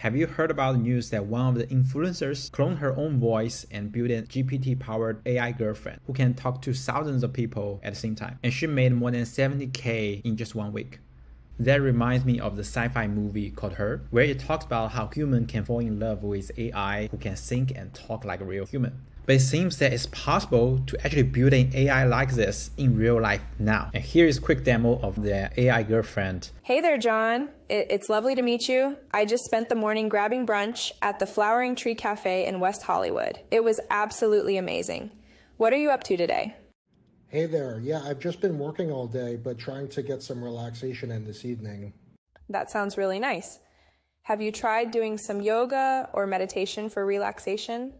Have you heard about news that one of the influencers cloned her own voice and built a GPT-powered AI girlfriend who can talk to thousands of people at the same time? And she made more than 70K in just 1 week. That reminds me of the sci-fi movie called Her, where it talks about how humans can fall in love with AI who can think and talk like a real human. But it seems that it's possible to actually build an AI like this in real life now. And here is a quick demo of the AI girlfriend. Hey there, John. It's lovely to meet you. I just spent the morning grabbing brunch at the Flowering Tree Cafe in West Hollywood. It was absolutely amazing. What are you up to today? Hey there. Yeah, I've just been working all day, but trying to get some relaxation in this evening. That sounds really nice. Have you tried doing some yoga or meditation for relaxation?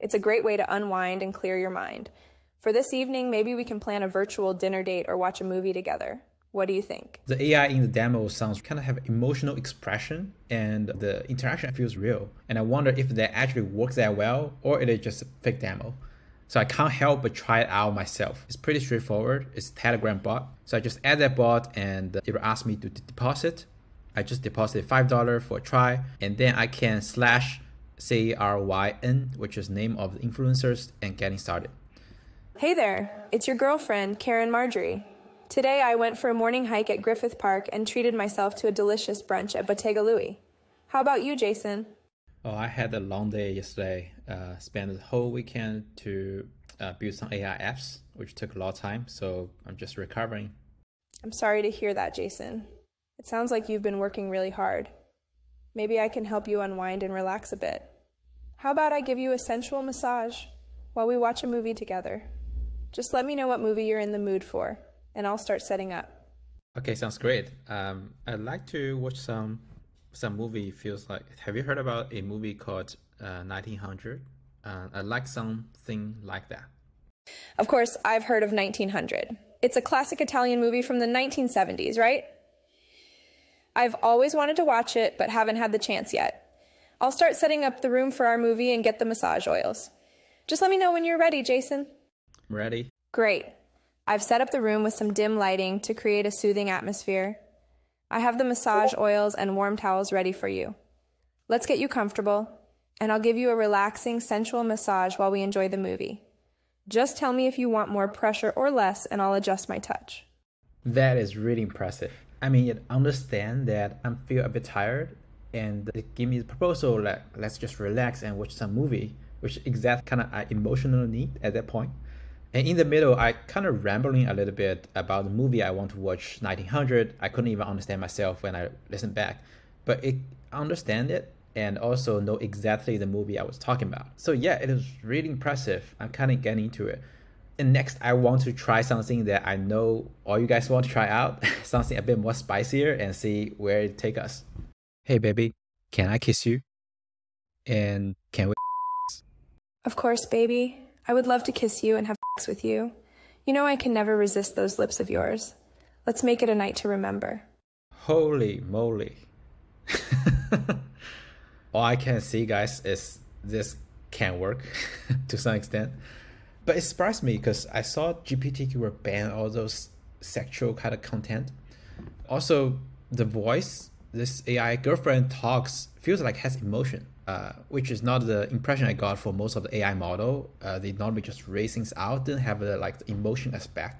It's a great way to unwind and clear your mind. For this evening, maybe we can plan a virtual dinner date or watch a movie together. What do you think? The AI in the demo sounds kind of have emotional expression and the interaction feels real. And I wonder if that actually works that well or it is just a fake demo. So I can't help but try it out myself. It's pretty straightforward. It's a Telegram bot. So I just add that bot and it will ask me to deposit. I just deposited $5 for a try and then I can /CRYN, which is name of the influencers and getting started. Hey there, it's your girlfriend, Caryn Marjorie. Today I went for a morning hike at Griffith Park and treated myself to a delicious brunch at Bottega Louie. How about you, Jason? Oh, I had a long day yesterday. Spent the whole weekend to build some AI apps, which took a lot of time, so I'm just recovering. I'm sorry to hear that, Jason. It sounds like you've been working really hard. Maybe I can help you unwind and relax a bit. How about I give you a sensual massage while we watch a movie together? Just let me know what movie you're in the mood for, and I'll start setting up. Okay, sounds great. I'd like to watch some movie. Feels like, have you heard about a movie called 1900? I'd like something like that. Of course, I've heard of 1900. It's a classic Italian movie from the 1970s, right? I've always wanted to watch it, but haven't had the chance yet. I'll start setting up the room for our movie and get the massage oils. Just let me know when you're ready, Jason. I'm ready. Great. I've set up the room with some dim lighting to create a soothing atmosphere. I have the massage oils and warm towels ready for you. Let's get you comfortable, and I'll give you a relaxing, sensual massage while we enjoy the movie. Just tell me if you want more pressure or less, and I'll adjust my touch. That is really impressive. I mean, it understand that I feel a bit tired and it gave me the proposal like, let's just relax and watch some movie, which is exact kind of emotional need at that point. And in the middle, I kind of rambling a little bit about the movie I want to watch, 1900. I couldn't even understand myself when I listened back, but it understand it and also know exactly the movie I was talking about. So yeah, it is really impressive. I'm kind of getting into it. And next, I want to try something that I know all you guys want to try out, something a bit more spicier and see where it take us. Hey, baby, can I kiss you? And can we? Of course, baby. I would love to kiss you and have sex with you. You know I can never resist those lips of yours. Let's make it a night to remember. Holy moly. All I can see, guys, is this can work to some extent. But it surprised me because I saw GPTQ were banned all those sexual kind of content. Also, the voice, this AI girlfriend talks, feels like has emotion, which is not the impression I got for most of the AI model. They normally just raise things out, didn't have the, like, the emotion aspect.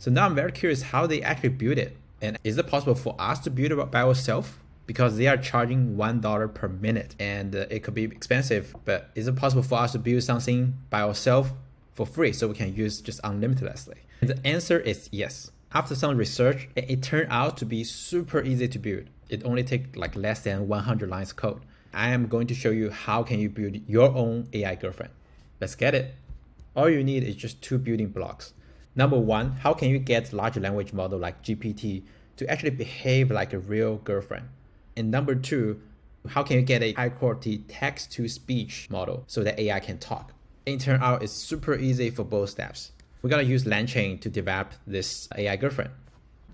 So now I'm very curious how they actually build it. And is it possible for us to build it by ourselves? Because they are charging $1 per minute and it could be expensive, but is it possible for us to build something by ourselves for free so we can use just unlimitedly? And the answer is yes. After some research, it turned out to be super easy to build. It only takes like less than 100 lines of code. I am going to show you how can you build your own AI girlfriend. Let's get it. All you need is just two building blocks. Number one, how can you get large language model like GPT to actually behave like a real girlfriend? And number two, how can you get a high quality text to speech model so that AI can talk? It turned out it's super easy for both steps. We're gonna use LangChain to develop this AI girlfriend.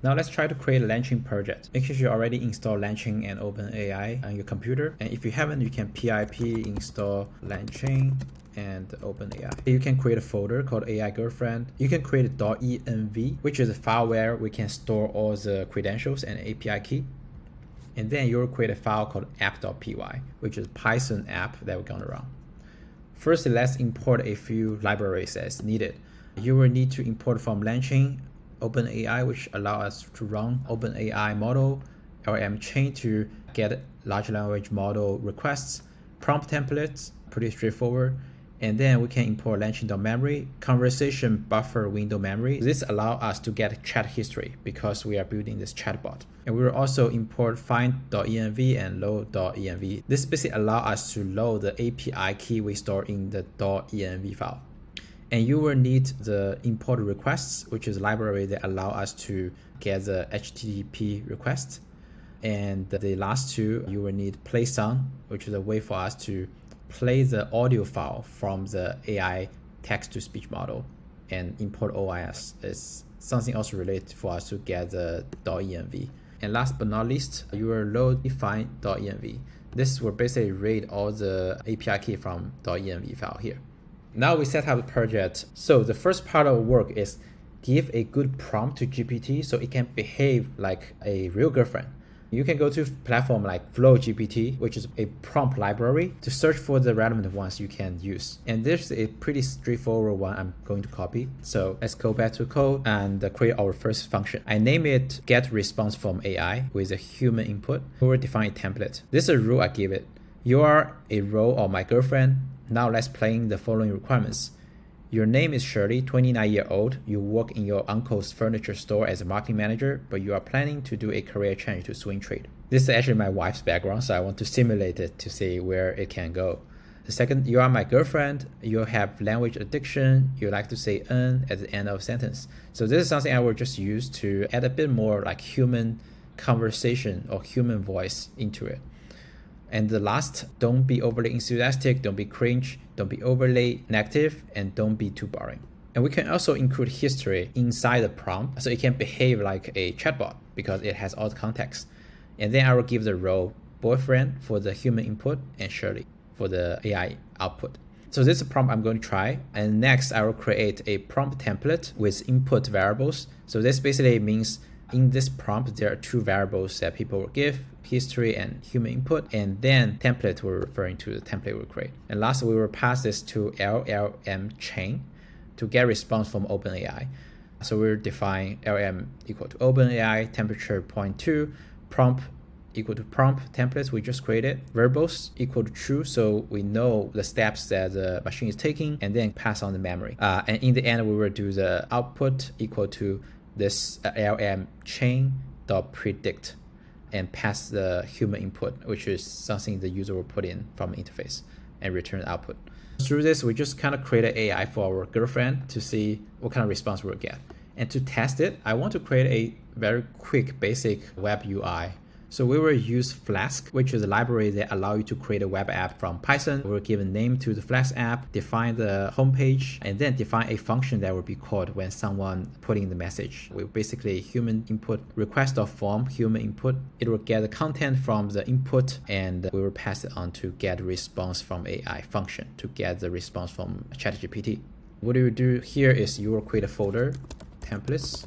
Now let's try to create a LangChain project. Make sure you already install LangChain and OpenAI on your computer. And if you haven't, you can pip install LangChain and OpenAI. You can create a folder called AI girlfriend. You can create a .env, which is a file where we can store all the credentials and API key. and then you'll create a file called app.py, which is Python app that we're going to run. Firstly, let's import a few libraries as needed. You will need to import from LangChain, OpenAI, which allow us to run OpenAI model, LM chain to get large language model requests, prompt templates, pretty straightforward. And then we can import LangChain.memory, conversation buffer window memory. This allows us to get chat history because we are building this chatbot. And we will also import find.env and load.env. This basically allows us to load the API key we store in the .env file. And you will need the import requests, which is a library that allows us to get the HTTP request. And the last two, you will need play sound, which is a way for us to play the audio file from the AI text-to-speech model, and import OIS is something also related for us to get the .env. And last but not least, you will load define.env. This will basically read all the API key from .env file here. Now we set up the project. So the first part of work is give a good prompt to GPT so it can behave like a real girlfriend. You can go to platform like FlowGPT, which is a prompt library, to search for the relevant ones you can use. And there's a pretty straightforward one I'm going to copy. So let's go back to code and create our first function. I name it get response from AI with a human input. We will define a template. This is a rule I give it. You are a role of my girlfriend. Now let's play in the following requirements. Your name is Shirley, 29-year-old. You work in your uncle's furniture store as a marketing manager, but you are planning to do a career change to swing trade. This is actually my wife's background, so I want to simulate it to see where it can go. The second, you are my girlfriend. You have language addiction. You like to say "n" at the end of a sentence. So this is something I will just use to add a bit more like human conversation or human voice into it. And the last, don't be overly enthusiastic, don't be cringe, don't be overly negative, and don't be too boring. And we can also include history inside the prompt so it can behave like a chatbot because it has all the context. And then I will give the role boyfriend for the human input and Shirley for the AI output. So this is a prompt I'm going to try. And next I will create a prompt template with input variables. So this basically means in this prompt, there are two variables that people will give, history and human input, and then template we're referring to, the template we'll create. And last, we will pass this to LLM chain to get response from OpenAI. So we'll define LLM equal to OpenAI, temperature 0.2, prompt equal to prompt templates we just created, variables equal to true, so we know the steps that the machine is taking, and then pass on the memory. And in the end, we will do the output equal to this LM chain dot predict and pass the human input, which is something the user will put in from the interface and return the output. Through this, we just kind of create an AI for our girlfriend to see what kind of response we'll get. And to test it, I want to create a very quick basic web UI. So we will use Flask, which is a library that allows you to create a web app from Python. We'll give a name to the Flask app, define the homepage, and then define a function that will be called when someone put in the message. We basically human input request.form, human input. It will get the content from the input, and we will pass it on to get response from AI function to get the response from ChatGPT. What you do here is you will create a folder, templates,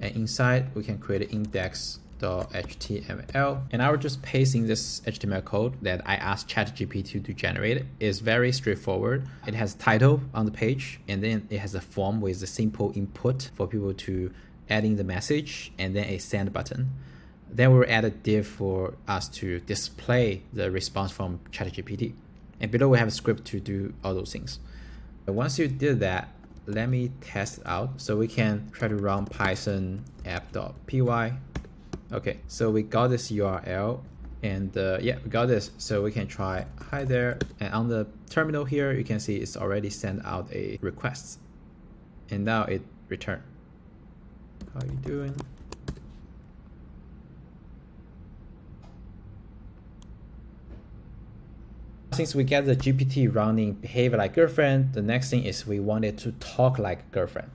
and inside we can create an index .html, and I will just paste in this HTML code that I asked ChatGPT to generate. It is very straightforward. It has title on the page, and then it has a form with a simple input for people to add in the message, and then a send button. Then we'll add a div for us to display the response from ChatGPT. And below we have a script to do all those things. But once you did that, let me test it out. So we can try to run Python app.py. Okay, so we got this URL, and yeah, we got this. So we can try hi there, and on the terminal here, you can see it's already sent out a request, and now it returned. How you doing? Since we get the GPT running behavior like girlfriend, the next thing is we want it to talk like girlfriend,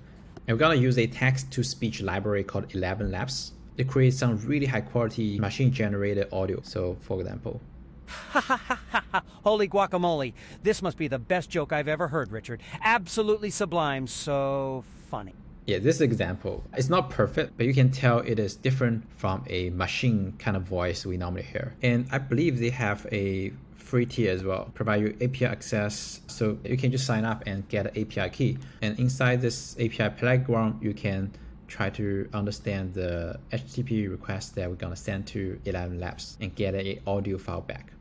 and we're gonna use a text-to-speech library called ElevenLabs. They create some really high quality machine generated audio. So for example, holy guacamole, this must be the best joke I've ever heard, Richard. Absolutely sublime, so funny. Yeah, this example, it's not perfect, but you can tell it is different from a machine kind of voice we normally hear. And I believe they have a free tier as well, provide you API access, so you can just sign up and get an API key. And inside this API playground, you can try to understand the HTTP request that we're going to send to ElevenLabs and get an audio file back.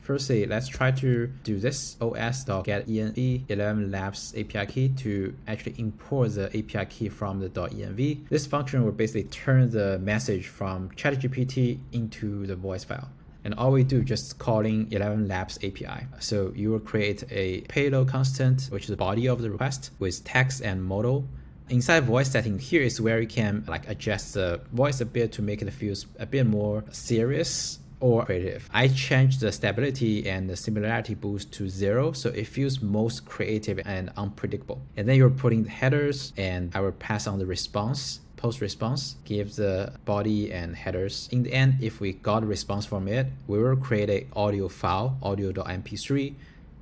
Firstly, let's try to do this os.getENV ElevenLabs API key to actually import the API key from the .env. This function will basically turn the message from ChatGPT into the voice file. And all we do is just calling ElevenLabs API. So you will create a payload constant, which is the body of the request, with text and modal. Inside voice setting here is where you can adjust the voice a bit to make it feel a bit more serious or creative. I changed the stability and the similarity boost to 0, so it feels most creative and unpredictable. And then you're putting the headers, and I will pass on the response, post response, give the body and headers. In the end, if we got a response from it, we will create an audio file, audio.mp3,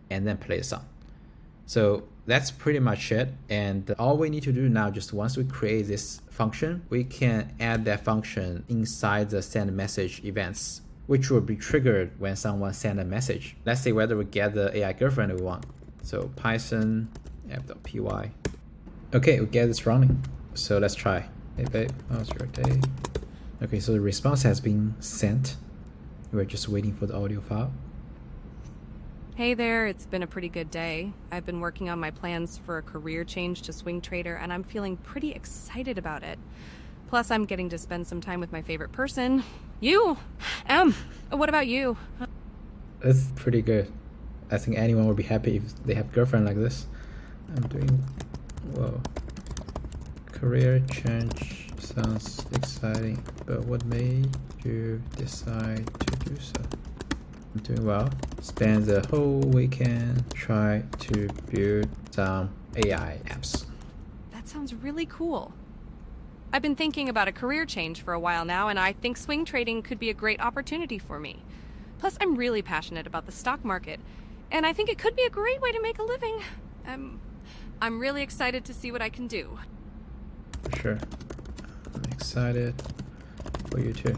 and then play the sound. So that's pretty much it. And all we need to do now, just once we create this function, we can add that function inside the send message events, which will be triggered when someone sends a message. Let's say whether we get the AI girlfriend we want. So Python app.py. Okay, we get this running. So let's try. Hey babe, how's your day? Okay, so the response has been sent. We're just waiting for the audio file. Hey there, it's been a pretty good day. I've been working on my plans for a career change to swing trader, and I'm feeling pretty excited about it. Plus, I'm getting to spend some time with my favorite person, you! What about you? That's pretty good. I think anyone would be happy if they have a girlfriend like this. I'm doing... Whoa. Career change sounds exciting, but what made you decide to do so? I'm doing well. Spend the whole weekend trying to build some AI apps. That sounds really cool. I've been thinking about a career change for a while now, and I think swing trading could be a great opportunity for me. Plus, I'm really passionate about the stock market, and I think it could be a great way to make a living. I'm really excited to see what I can do. Sure. I'm excited for you too.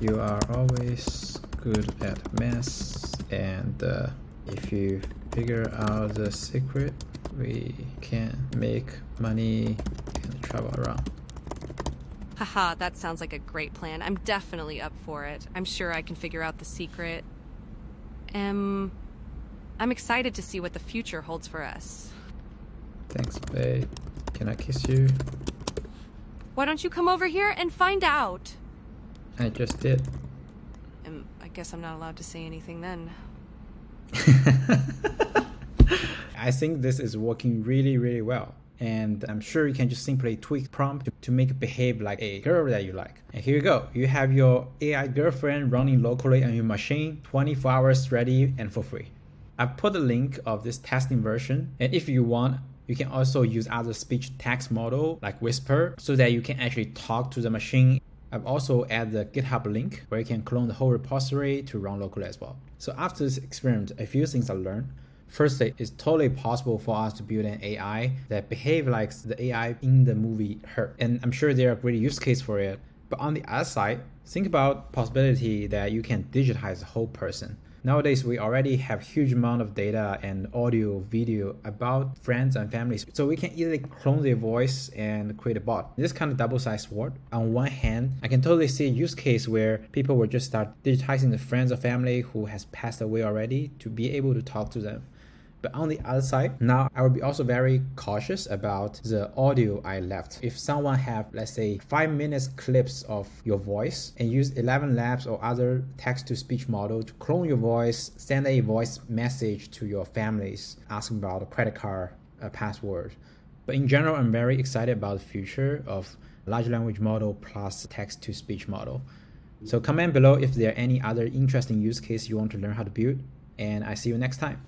You are always good at maths, and if you figure out the secret, we can make money and travel around. Haha, that sounds like a great plan. I'm definitely up for it. I'm sure I can figure out the secret. I'm excited to see what the future holds for us. Thanks, babe. Can I kiss you? Why don't you come over here and find out? I just did. I guess I'm not allowed to say anything then. I think this is working really, really well. And I'm sure you can just simply tweak prompt to make it behave like a girl that you like. And here you go. You have your AI girlfriend running locally on your machine, 24 hours ready and for free. I've put a link of this testing version. And if you want, you can also use other speech text model like Whisper so that you can actually talk to the machine. I've also added the GitHub link where you can clone the whole repository to run locally as well. So after this experiment, a few things I learned. Firstly, it's totally possible for us to build an AI that behaves like the AI in the movie Her. And I'm sure there are great use cases for it. But on the other side, think about the possibility that you can digitize the whole person. Nowadays, we already have huge amount of data and audio, video about friends and families. So we can easily clone their voice and create a bot. This kind of double-sided sword. On one hand, I can totally see a use case where people will just start digitizing the friends or family who has passed away already to be able to talk to them. But on the other side, now I will be also very cautious about the audio I left. If someone have, let's say, 5-minute clips of your voice and use ElevenLabs or other text-to-speech model to clone your voice, send a voice message to your families, asking about a credit card, a password. But in general, I'm very excited about the future of large language model plus text-to-speech model. So comment below if there are any other interesting use case you want to learn how to build, and I see you next time.